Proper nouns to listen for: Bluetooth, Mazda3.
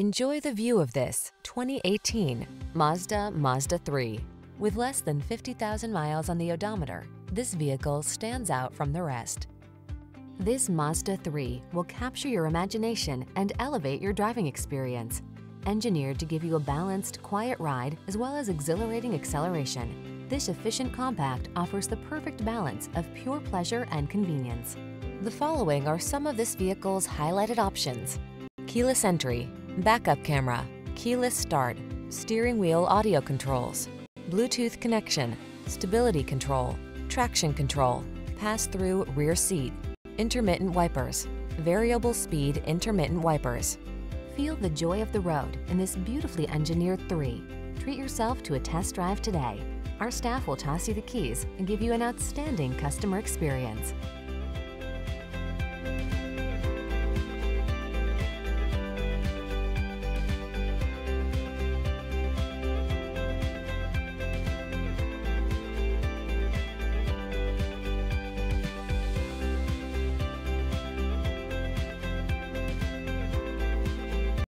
Enjoy the view of this 2018 Mazda 3. With less than 50,000 miles on the odometer, this vehicle stands out from the rest. This Mazda 3 will capture your imagination and elevate your driving experience. Engineered to give you a balanced, quiet ride as well as exhilarating acceleration, this efficient compact offers the perfect balance of pure pleasure and convenience. The following are some of this vehicle's highlighted options: keyless entry, backup camera, keyless start, steering wheel audio controls, Bluetooth connection, stability control, traction control, pass-through rear seat, intermittent wipers, variable speed intermittent wipers. Feel the joy of the road in this beautifully engineered 3. Treat yourself to a test drive today. Our staff will toss you the keys and give you an outstanding customer experience.